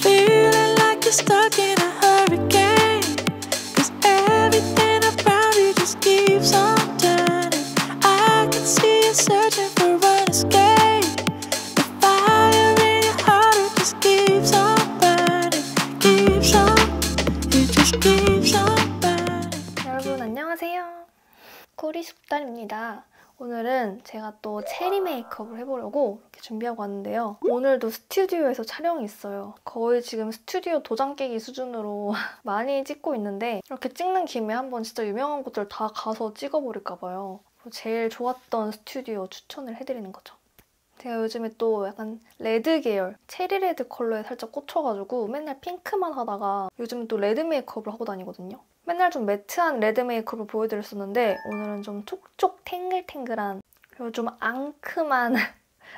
Feeling like you're stuck in a hurricane, 'cause everything around you just keeps on turning. I can see you searching for an escape. The fire in your heart, it just keeps on burning, keeps on, it just keeps on burning. 여러분 안녕하세요, 꼬리숙달입니다. 오늘은 제가 또 체리 메이크업을 해보려고 이렇게 준비하고 왔는데요. 오늘도 스튜디오에서 촬영이 있어요. 거의 지금 스튜디오 도장 깨기 수준으로 많이 찍고 있는데, 이렇게 찍는 김에 한번 진짜 유명한 곳들 다 가서 찍어버릴까봐요. 제일 좋았던 스튜디오 추천을 해드리는 거죠. 제가 요즘에 또 약간 레드 계열, 체리 레드 컬러에 살짝 꽂혀가지고 맨날 핑크만 하다가 요즘은 또 레드 메이크업을 하고 다니거든요. 맨날 좀 매트한 레드 메이크업을 보여드렸었는데 오늘은 좀 촉촉 탱글탱글한 그리고 좀 앙큼한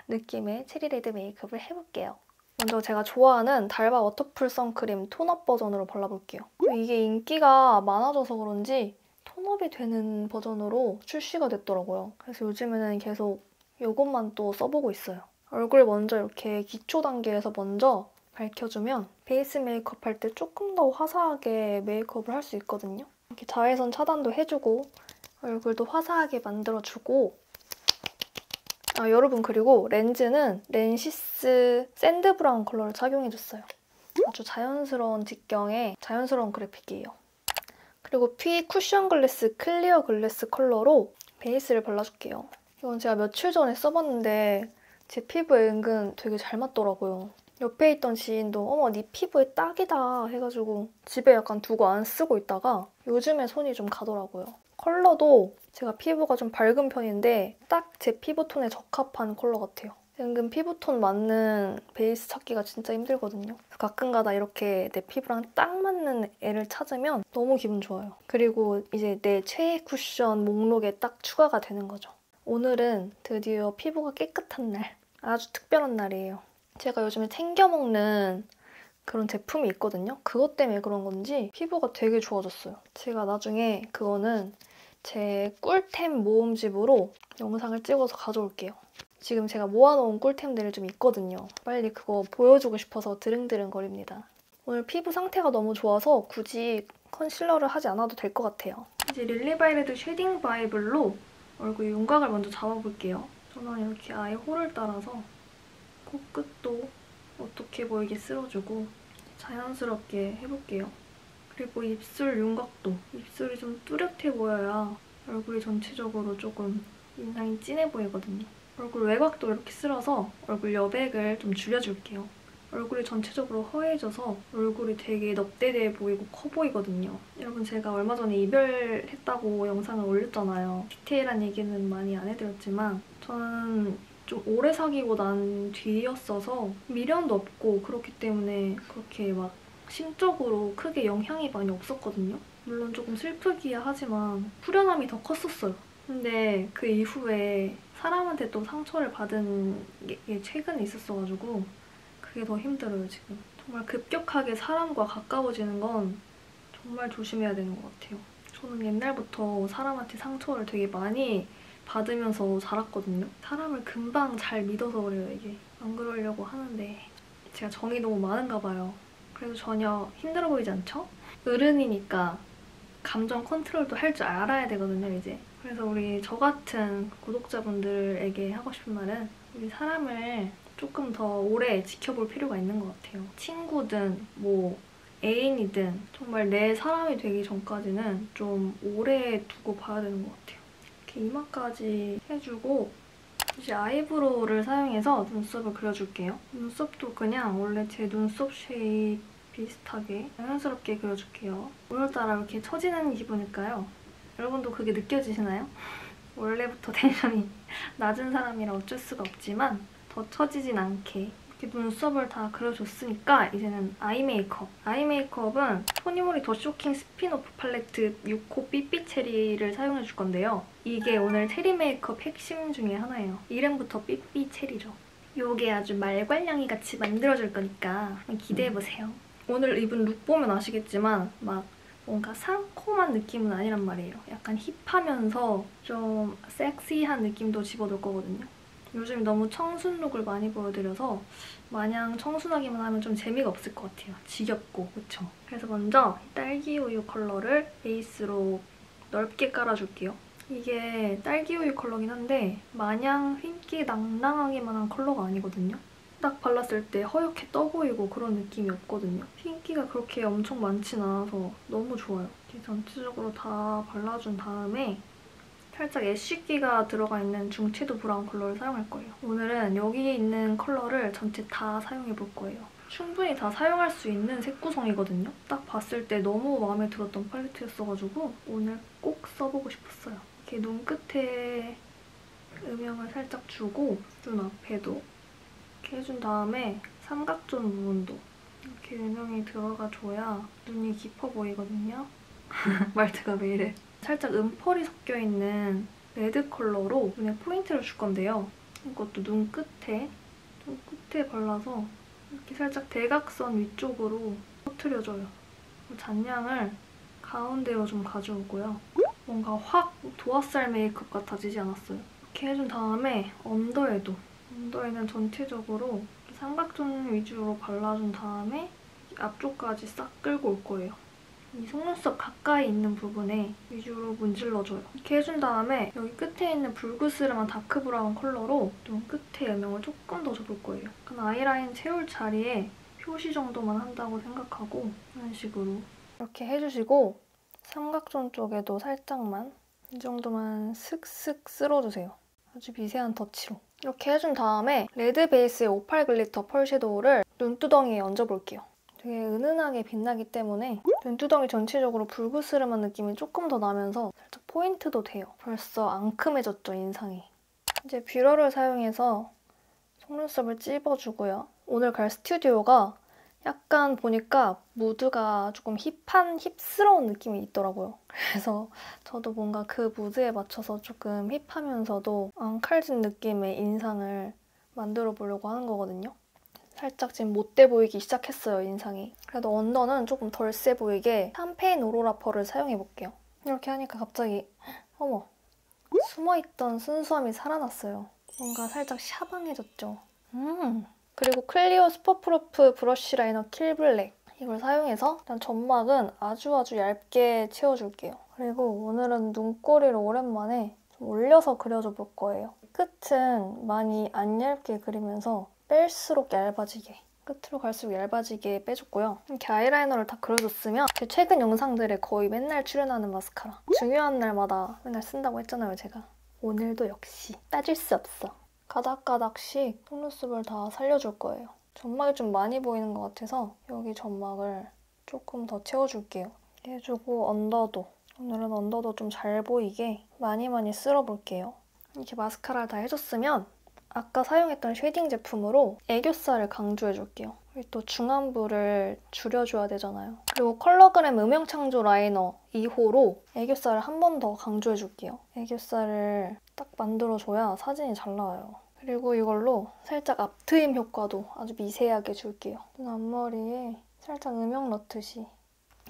느낌의 체리 레드 메이크업을 해볼게요. 먼저 제가 좋아하는 달바 워터풀 선크림 톤업 버전으로 발라볼게요. 이게 인기가 많아져서 그런지 톤업이 되는 버전으로 출시가 됐더라고요. 그래서 요즘에는 계속 이것만 또 써보고 있어요. 얼굴 먼저 이렇게 기초 단계에서 먼저 밝혀주면 베이스 메이크업 할 때 조금 더 화사하게 메이크업을 할 수 있거든요. 이렇게 자외선 차단도 해주고 얼굴도 화사하게 만들어주고, 여러분 그리고 렌즈는 렌시스 샌드 브라운 컬러를 착용해줬어요. 아주 자연스러운 직경에 자연스러운 그래픽이에요. 그리고 피 쿠션 글래스 클리오 글래스 컬러로 베이스를 발라줄게요. 이건 제가 며칠 전에 써봤는데 제 피부에 은근 되게 잘 맞더라고요. 옆에 있던 지인도 어머 네 피부에 딱이다 해가지고 집에 약간 두고 안 쓰고 있다가 요즘에 손이 좀 가더라고요. 컬러도 제가 피부가 좀 밝은 편인데 딱 제 피부톤에 적합한 컬러 같아요. 은근 피부톤 맞는 베이스 찾기가 진짜 힘들거든요. 가끔가다 이렇게 내 피부랑 딱 맞는 애를 찾으면 너무 기분 좋아요. 그리고 이제 내 최애 쿠션 목록에 딱 추가가 되는 거죠. 오늘은 드디어 피부가 깨끗한 날, 아주 특별한 날이에요. 제가 요즘에 챙겨 먹는 그런 제품이 있거든요. 그것 때문에 그런 건지 피부가 되게 좋아졌어요. 제가 나중에 그거는 제 꿀템 모음집으로 영상을 찍어서 가져올게요. 지금 제가 모아놓은 꿀템들이 좀 있거든요. 빨리 그거 보여주고 싶어서 드릉드릉거립니다. 오늘 피부 상태가 너무 좋아서 굳이 컨실러를 하지 않아도 될 것 같아요. 이제 릴리바이레드 쉐딩 바이블로 얼굴 윤곽을 먼저 잡아볼게요. 저는 이렇게 아예 홀을 따라서 코끝도 어떻게 보이게 쓸어주고 자연스럽게 해볼게요. 그리고 입술 윤곽도, 입술이 좀 뚜렷해 보여야 얼굴이 전체적으로 조금 인상이 진해 보이거든요. 얼굴 외곽도 이렇게 쓸어서 얼굴 여백을 좀 줄여줄게요. 얼굴이 전체적으로 허해져서 얼굴이 되게 넙대대해 보이고 커 보이거든요. 여러분 제가 얼마 전에 이별했다고 영상을 올렸잖아요. 디테일한 얘기는 많이 안 해드렸지만 저는 좀 오래 사귀고 난 뒤였어서 미련도 없고 그렇기 때문에 그렇게 막 심적으로 크게 영향이 많이 없었거든요. 물론 조금 슬프기야 하지만 후련함이 더 컸었어요. 근데 그 이후에 사람한테 또 상처를 받은 게 최근에 있었어가지고 그게 더 힘들어요 지금. 정말 급격하게 사람과 가까워지는 건 정말 조심해야 되는 것 같아요. 저는 옛날부터 사람한테 상처를 되게 많이 받으면서 자랐거든요. 사람을 금방 잘 믿어서 그래요 이게. 안 그러려고 하는데 제가 정이 너무 많은가 봐요. 그래도 전혀 힘들어 보이지 않죠? 어른이니까 감정 컨트롤도 할 줄 알아야 되거든요 이제. 그래서 우리 저 같은 구독자분들에게 하고 싶은 말은 우리 사람을 조금 더 오래 지켜볼 필요가 있는 것 같아요. 친구든 뭐 애인이든 정말 내 사람이 되기 전까지는 좀 오래 두고 봐야 되는 것 같아요. 이렇게 이마까지 해주고 이제 아이브로우를 사용해서 눈썹을 그려줄게요. 눈썹도 그냥 원래 제 눈썹 쉐입 비슷하게 자연스럽게 그려줄게요. 오늘따라 이렇게 처지는 기분일까요? 여러분도 그게 느껴지시나요? 원래부터 텐션이 낮은 사람이라 어쩔 수가 없지만 더 처지진 않게 이렇게 눈썹을 다 그려줬으니까 이제는 아이 메이크업. 아이 메이크업은 토니모리 더쇼킹 스피너프 팔레트 6호 삐삐 체리를 사용해줄 건데요. 이게 오늘 체리 메이크업 핵심 중에 하나예요. 이름부터 삐삐 체리죠. 요게 아주 말괄량이 같이 만들어줄 거니까 기대해보세요. 오늘 입은 룩 보면 아시겠지만 막 뭔가 상콤한 느낌은 아니란 말이에요. 약간 힙하면서 좀 섹시한 느낌도 집어넣을 거거든요. 요즘 너무 청순 룩을 많이 보여드려서 마냥 청순하기만 하면 좀 재미가 없을 것 같아요. 지겹고, 그쵸? 그래서 먼저 딸기우유 컬러를 베이스로 넓게 깔아줄게요. 이게 딸기우유 컬러긴 한데 마냥 흰기 낭낭하기만 한 컬러가 아니거든요. 딱 발랐을 때 허옇게 떠보이고 그런 느낌이 없거든요. 흰기가 그렇게 엄청 많진 않아서 너무 좋아요. 이렇게 전체적으로 다 발라준 다음에 살짝 애쉬기가 들어가 있는 중채도 브라운 컬러를 사용할 거예요. 오늘은 여기 있는 컬러를 전체 다 사용해볼 거예요. 충분히 다 사용할 수 있는 색 구성이거든요. 딱 봤을 때 너무 마음에 들었던 팔레트였어가지고 오늘 꼭 써보고 싶었어요. 이렇게 눈끝에 음영을 살짝 주고 눈앞에도 이렇게 해준 다음에 삼각존 부분도 이렇게 음영이 들어가줘야 눈이 깊어 보이거든요. 말투가 왜 이래. 살짝 음펄이 섞여있는 레드 컬러로 눈에 포인트를 줄 건데요. 이것도 눈 끝에 발라서 이렇게 살짝 대각선 위쪽으로 퍼뜨려줘요. 잔량을 가운데로 좀 가져오고요. 뭔가 확 도화살 메이크업 같아지지 않았어요. 이렇게 해준 다음에 언더에도, 언더에는 전체적으로 삼각존 위주로 발라준 다음에 앞쪽까지 싹 끌고 올 거예요. 이 속눈썹 가까이 있는 부분에 위주로 문질러줘요. 이렇게 해준 다음에 여기 끝에 있는 불그스름한 다크 브라운 컬러로 눈 끝에 음영을 조금 더 줘볼 거예요. 약간 아이라인 채울 자리에 표시 정도만 한다고 생각하고 이런 식으로 이렇게 해주시고 삼각존 쪽에도 살짝만 이 정도만 슥슥 쓸어주세요. 아주 미세한 터치로. 이렇게 해준 다음에 레드 베이스의 58 글리터 펄 섀도우를 눈두덩이에 얹어볼게요. 되게 은은하게 빛나기 때문에 눈두덩이 전체적으로 불그스름한 느낌이 조금 더 나면서 살짝 포인트도 돼요. 벌써 앙큼해졌죠, 인상이. 이제 뷰러를 사용해서 속눈썹을 찝어주고요. 오늘 갈 스튜디오가 약간 보니까 무드가 조금 힙스러운 느낌이 있더라고요. 그래서 저도 뭔가 그 무드에 맞춰서 조금 힙하면서도 앙칼진 느낌의 인상을 만들어 보려고 하는 거거든요. 살짝 지금 못돼 보이기 시작했어요, 인상이. 그래도 언더는 조금 덜 세 보이게 샴페인 오로라 펄을 사용해볼게요. 이렇게 하니까 갑자기 어머, 숨어있던 순수함이 살아났어요. 뭔가 살짝 샤방해졌죠. 그리고 클리오 슈퍼프루프 브러쉬 라이너 킬블랙, 이걸 사용해서 일단 점막은 아주 얇게 채워줄게요. 그리고 오늘은 눈꼬리를 오랜만에 좀 올려서 그려줘볼 거예요. 끝은 많이 안 얇게 그리면서 뺄수록 얇아지게, 끝으로 갈수록 얇아지게 빼줬고요. 이렇게 아이라이너를 다 그려줬으면 제 최근 영상들에 거의 맨날 출연하는 마스카라, 중요한 날마다 맨날 쓴다고 했잖아요, 제가. 오늘도 역시 빠질 수 없어. 가닥가닥씩 속눈썹을 다 살려줄 거예요. 점막이 좀 많이 보이는 것 같아서 여기 점막을 조금 더 채워줄게요. 해주고 언더도, 오늘은 언더도 좀 잘 보이게 많이 쓸어볼게요. 이렇게 마스카라를 다 해줬으면 아까 사용했던 쉐딩 제품으로 애교살을 강조해줄게요. 또 중안부를 줄여줘야 되잖아요. 그리고 컬러그램 음영창조 라이너 2호로 애교살을 한 번 더 강조해줄게요. 애교살을 딱 만들어줘야 사진이 잘 나와요. 그리고 이걸로 살짝 앞트임 효과도 아주 미세하게 줄게요. 눈 앞머리에 살짝 음영 넣듯이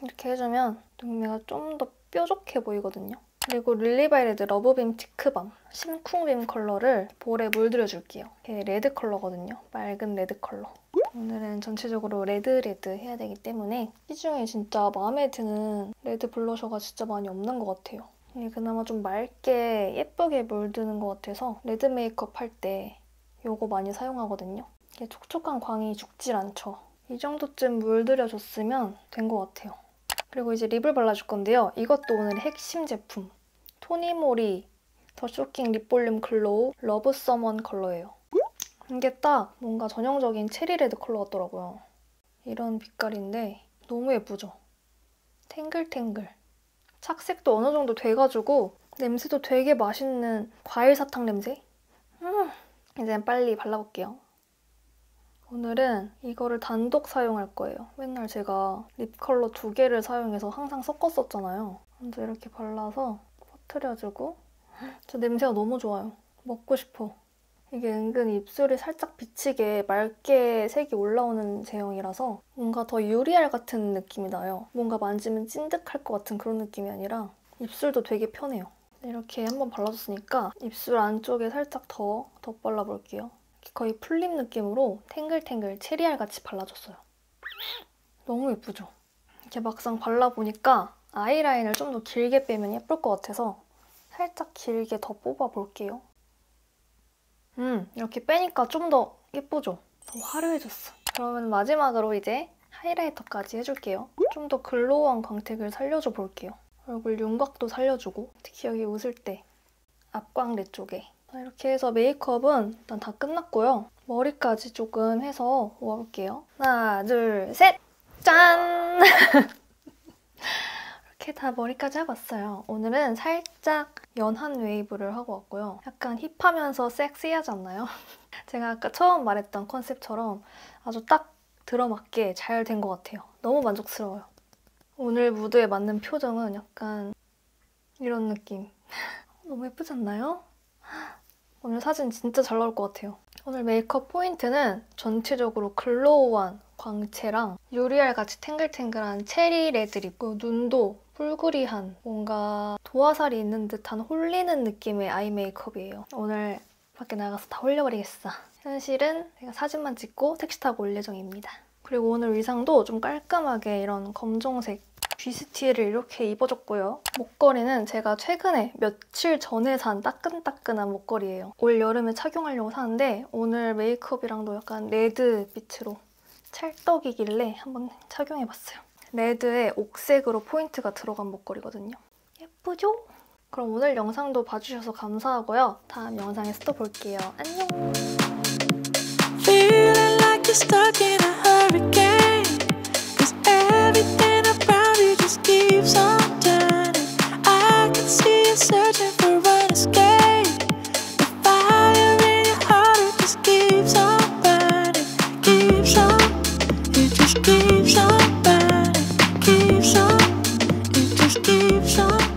이렇게 해주면 눈매가 좀 더 뾰족해 보이거든요. 그리고 릴리바이레드 러브빔 티크밤 심쿵빔 컬러를 볼에 물들여줄게요. 이게 레드 컬러거든요. 맑은 레드 컬러. 오늘은 전체적으로 레드 해야 되기 때문에 이 중에 진짜 마음에 드는 레드 블러셔가 진짜 많이 없는 것 같아요. 이게 그나마 좀 맑게 예쁘게 물드는 것 같아서 레드 메이크업 할 때 요거 많이 사용하거든요. 이게 촉촉한 광이 죽질 않죠. 이 정도쯤 물들여줬으면 된 것 같아요. 그리고 이제 립을 발라줄 건데요. 이것도 오늘의 핵심 제품, 토니모리 더쇼킹 립볼륨 글로우 러브 서먼 컬러예요. 이게 딱 뭔가 전형적인 체리레드 컬러 같더라고요. 이런 빛깔인데 너무 예쁘죠? 탱글탱글. 착색도 어느 정도 돼가지고 냄새도 되게 맛있는 과일 사탕 냄새? 이제 빨리 발라볼게요. 오늘은 이거를 단독 사용할 거예요. 맨날 제가 립 컬러 2개를 사용해서 항상 섞었었잖아요. 먼저 이렇게 발라서 퍼트려주고. 저 냄새가 너무 좋아요. 먹고 싶어. 이게 은근 입술이 살짝 비치게 맑게 색이 올라오는 제형이라서 뭔가 더 유리알 같은 느낌이 나요. 뭔가 만지면 찐득할 것 같은 그런 느낌이 아니라 입술도 되게 편해요. 이렇게 한번 발라줬으니까 입술 안쪽에 살짝 더 덧발라볼게요. 거의 풀립 느낌으로 탱글탱글 체리알같이 발라줬어요. 너무 예쁘죠? 이렇게 막상 발라보니까 아이라인을 좀 더 길게 빼면 예쁠 것 같아서 살짝 길게 더 뽑아볼게요. 이렇게 빼니까 좀 더 예쁘죠? 더 화려해졌어. 그러면 마지막으로 이제 하이라이터까지 해줄게요. 좀 더 글로우한 광택을 살려줘 볼게요. 얼굴 윤곽도 살려주고 특히 여기 웃을 때 앞광대 쪽에. 이렇게 해서 메이크업은 일단 다 끝났고요. 머리까지 조금 해서 모아볼게요. 하나, 둘, 셋! 짠! 이렇게 다 머리까지 해봤어요. 오늘은 살짝 연한 웨이브를 하고 왔고요. 약간 힙하면서 섹시하지 않나요? 제가 아까 처음 말했던 컨셉처럼 아주 딱 들어맞게 잘 된 것 같아요. 너무 만족스러워요. 오늘 무드에 맞는 표정은 약간 이런 느낌. 너무 예쁘지 않나요? 오늘 사진 진짜 잘 나올 것 같아요. 오늘 메이크업 포인트는 전체적으로 글로우한 광채랑 유리알같이 탱글탱글한 체리 레드 립, 그리고 눈도 뿔그리한 뭔가 도화살이 있는 듯한 홀리는 느낌의 아이 메이크업이에요. 오늘 밖에 나가서 다 홀려버리겠어. 현실은 제가 사진만 찍고 택시 타고 올 예정입니다. 그리고 오늘 의상도 좀 깔끔하게 이런 검정색 귀스티를 이렇게 입어줬고요. 목걸이는 제가 최근에 며칠 전에 산 따끈따끈한 목걸이에요. 올 여름에 착용하려고 사는데 오늘 메이크업이랑도 약간 레드빛으로 찰떡이길래 한번 착용해봤어요. 레드에 옥색으로 포인트가 들어간 목걸이거든요. 예쁘죠? 그럼 오늘 영상도 봐주셔서 감사하고요. 다음 영상에서 또 볼게요. 안녕! Feeling like you're stuck in a hurricane. Cause everything about you just keeps on turning. I can see you searching for an escape. The fire in your heart, it just keeps on burning. Keeps on, it just keeps on burning. Keeps on, it just keeps on burning.